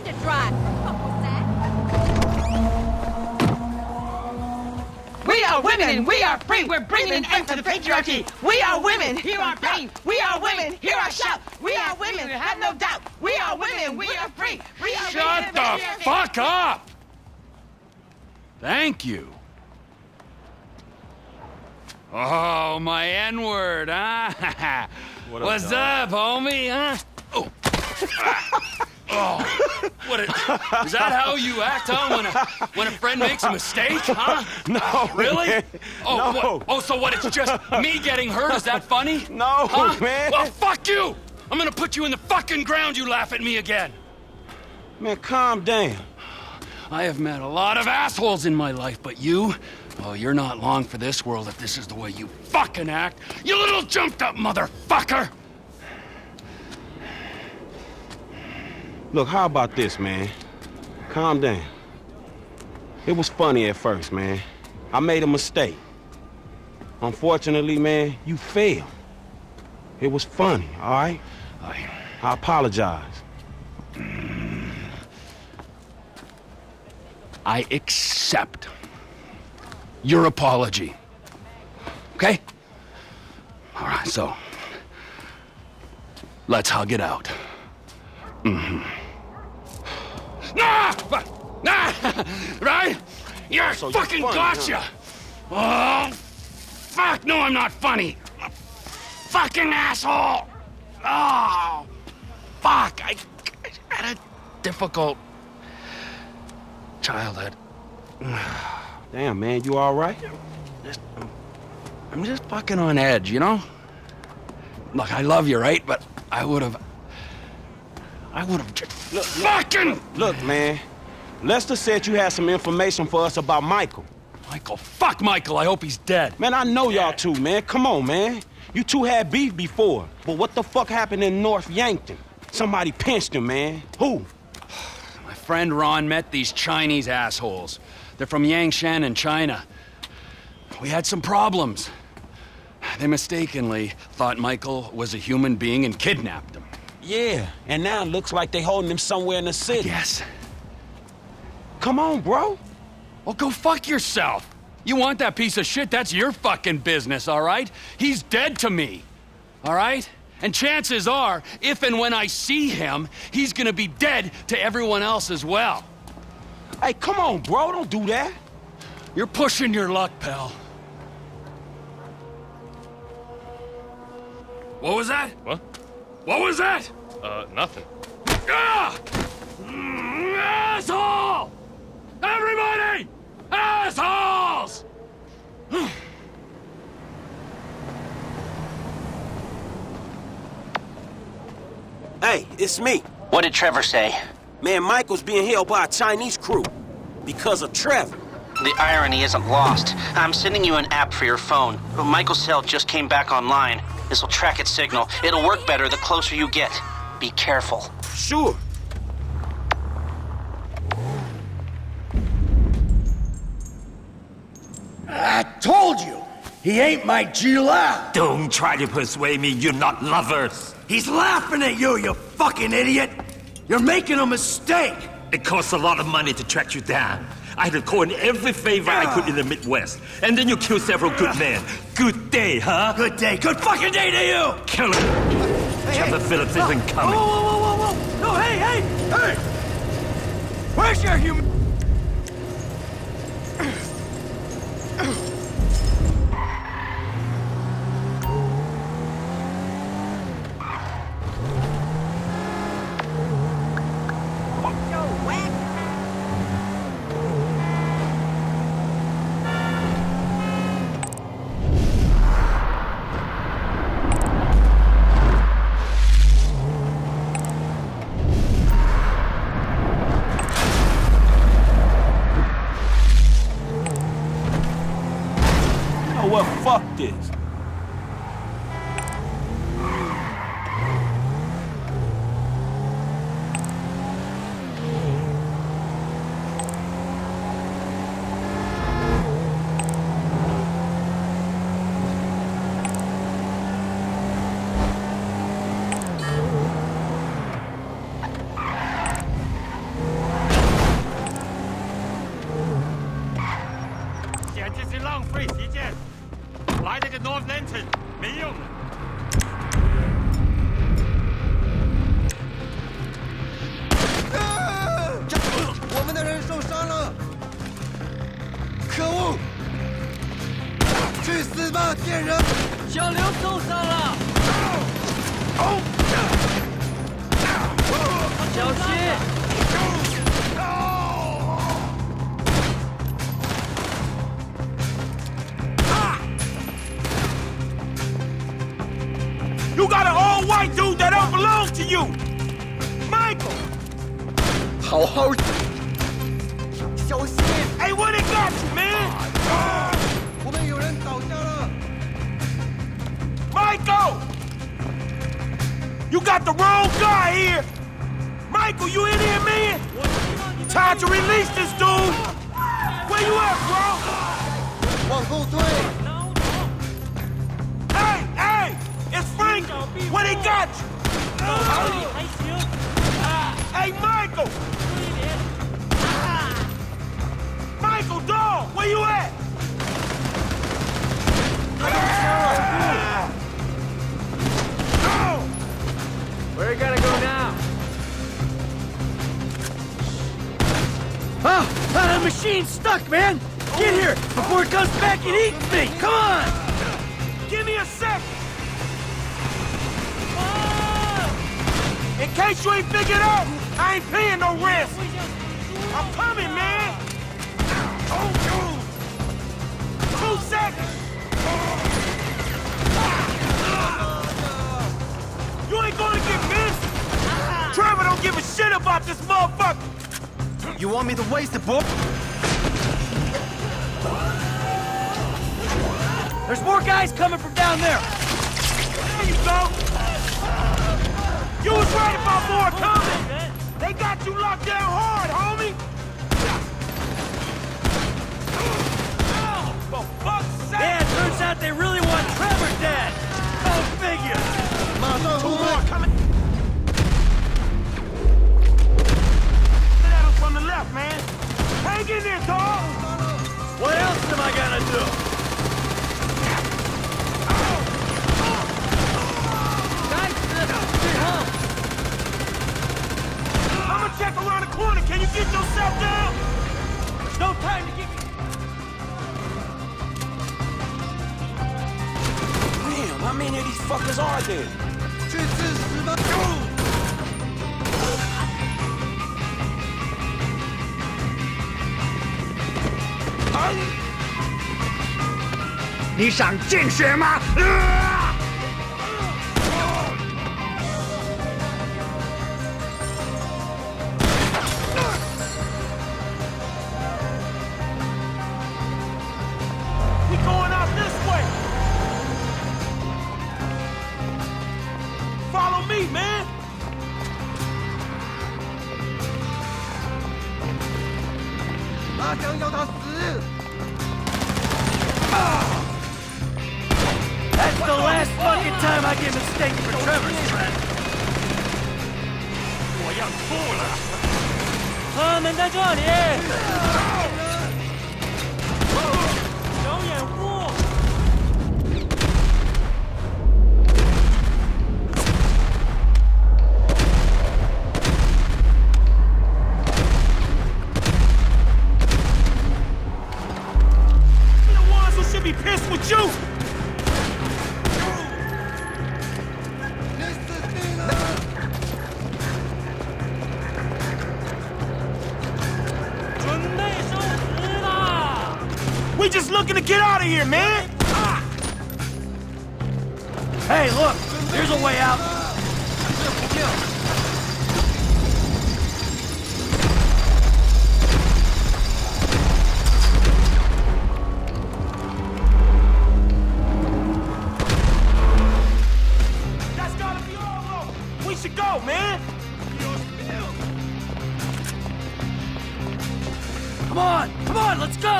happened to drive for Uncle Zach? We are women, we are free, we're bringing an end to the patriarchy. We are women, hear our pain. We are women, hear our shout. We are women, have no doubt. We are women, we are free. We are shut the fuck up! Thank you. Oh, my N-word, huh? What's up, homie, huh? Oh. Oh. What a, is that how you act, huh? When a friend makes a mistake, huh? No. Really? Man. Oh, no. What? Oh, so what, it's just me getting hurt? Is that funny? No, huh? Man. Well, fuck you! I'm gonna put you in the fucking ground, you laugh at me again. Man, calm down. I have met a lot of assholes in my life, but you? Oh, you're not long for this world if this is the way you fucking act. You little jumped-up motherfucker! Look, how about this, man? Calm down. It was funny at first, man. I made a mistake. Unfortunately, man, you failed. It was funny, all right? I apologize. I accept your apology, okay? All right, so let's hug it out. Mm-hmm. Right? Yeah, so fucking funny, gotcha. Huh? Oh, fuck, no, I'm not funny. I'm fucking asshole. Oh, fuck, I had a difficult childhood. Damn, man, you all right? I'm just fucking on edge, you know? Look, I love you, right? But I would have just... Look, fucking... Look, man. Lester said you had some information for us about Michael. Michael? Fuck Michael, I hope he's dead. Man, I know y'all two, man. Come on, man. You two had beef before. But what the fuck happened in North Yankton? Somebody pinched him, man. Who? My friend Ron met these Chinese assholes. They're from Yangshan in China. We had some problems. They mistakenly thought Michael was a human being and kidnapped him. Yeah, and now it looks like they holding him somewhere in the city. Yes. Come on, bro. Well, go fuck yourself. You want that piece of shit, that's your fucking business, all right? He's dead to me, all right? And chances are, if and when I see him, he's gonna be dead to everyone else as well. Hey, come on, bro, don't do that. You're pushing your luck, pal. What was that? What? What was that? Nothing. Ah! Asshole! Everybody! Assholes! Hey, it's me. What did Trevor say? Man, Michael's being held by a Chinese crew because of Trevor. The irony isn't lost. I'm sending you an app for your phone. Michael's cell just came back online. This'll track its signal. It'll work better the closer you get. Be careful. Sure. I told you! He ain't my Gila! Don't try to persuade me you're not lovers. He's laughing at you, you fucking idiot! You're making a mistake! It costs a lot of money to track you down. I had to call in every favor I could in the Midwest. And then you killed several good men. Good day, huh? Good day. Good fucking day to you! Kill him! Trevor Phillips isn't coming. Whoa, whoa, whoa, whoa! No, hey, hey! Hey! Where's your human... back at North Lenton. Meal. You got an all-white dude that don't belong to you! Michael! How hard? Hey, what it got you, man? Michael! You got the wrong guy here! Michael, you in here, man? Time to release this dude! Where you at, bro? 1, 2, 3! It's Frank! What he got you? Hey, Michael! Michael, dog! Where you at? Where you gotta go now? Oh, the machine's stuck, man! Get here before it comes back and eats me! Come on! Give me a sec! In case you ain't figured out, I ain't paying no risk. I'm coming, man. 2 seconds. You ain't gonna get missed. Trevor don't give a shit about this motherfucker. You want me to waste it, boy? There's more guys coming from down there. There you go. You was right about more coming! They got you locked down hard, homie! For fuck's sake! Yeah, turns out they really want Trevor dead! Go figure! Two more coming! Get at him from the left, man! Hang in there, dog! What else am I gonna do? Check around the corner. Can you get yourself down? There's no time to get. Damn, how many of these fuckers are there? You want to fight? Get out of here, man! Hey, look! There's a way out! That's gotta be all over! We should go, man! Come on, let's go!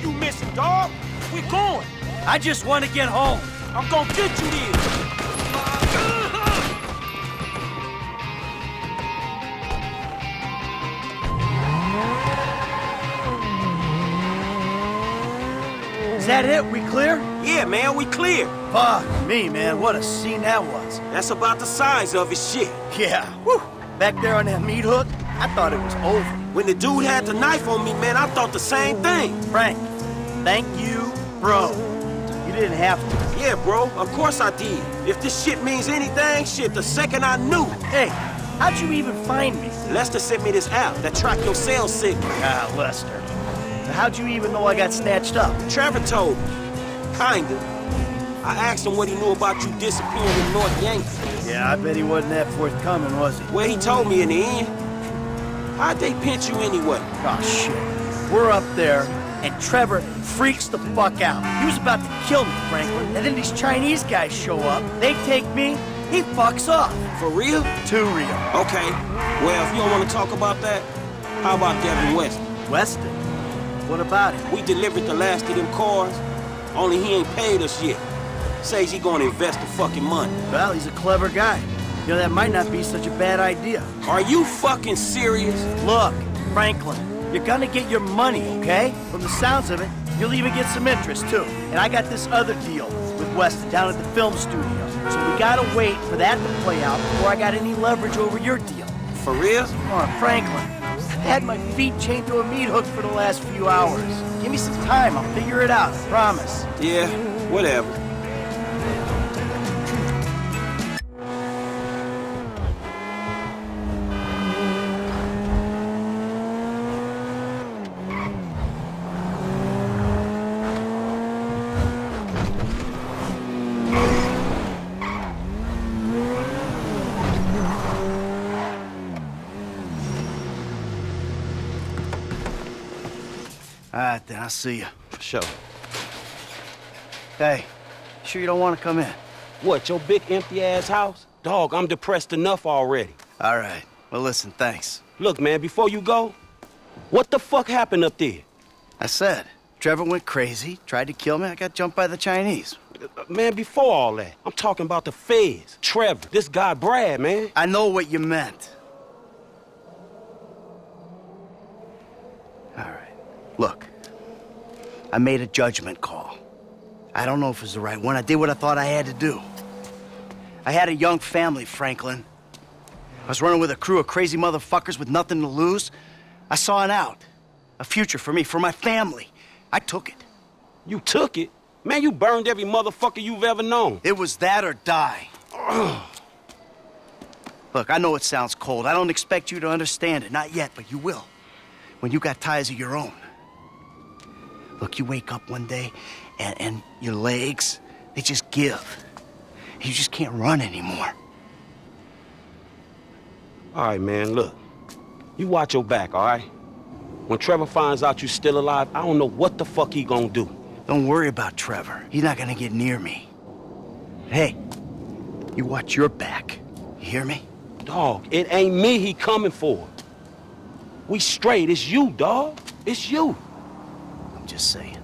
You missing, dog? We're going. I just want to get home. I'm gonna get you there. Is that it? We clear? Yeah, man, we clear. Fuck me, man. What a scene that was. That's about the size of his shit. Yeah. Whew. Back there on that meat hook, I thought it was over. When the dude had the knife on me, man, I thought the same thing. Frank, thank you, bro. You didn't have to. Yeah, bro, of course I did. If this shit means anything, shit, the second I knew. Hey, how'd you even find me? Lester sent me this app that tracked your cell signal. Ah, Lester. How'd you even know I got snatched up? Trevor told me. Kinda. I asked him what he knew about you disappearing in North Yangshan. Yeah, I bet he wasn't that forthcoming, was he? Well, he told me in the end. How'd they pinch you anyway? Oh, shit. We're up there, and Trevor freaks the fuck out. He was about to kill me, Franklin. And then these Chinese guys show up. They take me. He fucks off. For real? Too real. Okay. Well, if you don't want to talk about that, how about Devin Weston? Weston? What about it? We delivered the last of them cars, only he ain't paid us yet. Says he gonna invest the fucking money. Well, he's a clever guy. You know, that might not be such a bad idea. Are you fucking serious? Look, Franklin, you're gonna get your money, okay? From the sounds of it, you'll even get some interest, too. And I got this other deal with Weston down at the film studio. So we gotta wait for that to play out before I got any leverage over your deal. For real? Come on, Franklin. I had my feet chained to a meat hook for the last few hours. Give me some time, I'll figure it out, I promise. Yeah, whatever. All right, then, I'll see you. For sure. Hey, sure you don't want to come in? What, your big empty-ass house? Dog, I'm depressed enough already. All right. Well, listen, thanks. Look, man, before you go, what the fuck happened up there? I said, Trevor went crazy, tried to kill me, I got jumped by the Chinese. Man, before all that, I'm talking about the feds, Trevor, this guy Brad, man. I know what you meant. All right. Look, I made a judgment call. I don't know if it was the right one. I did what I thought I had to do. I had a young family, Franklin. I was running with a crew of crazy motherfuckers with nothing to lose. I saw it out. A future for me, for my family. I took it. You took it? Man, you burned every motherfucker you've ever known. It was that or die. Look, I know it sounds cold. I don't expect you to understand it. Not yet, but you will. When you got ties of your own. Look, you wake up one day, and your legs, they just give. You just can't run anymore. All right, man, look. You watch your back, all right? When Trevor finds out you're still alive, I don't know what the fuck he gonna do. Don't worry about Trevor. He's not gonna get near me. Hey, you watch your back. You hear me? Dog, it ain't me he coming for. We straight. It's you, dog. It's you. Just saying.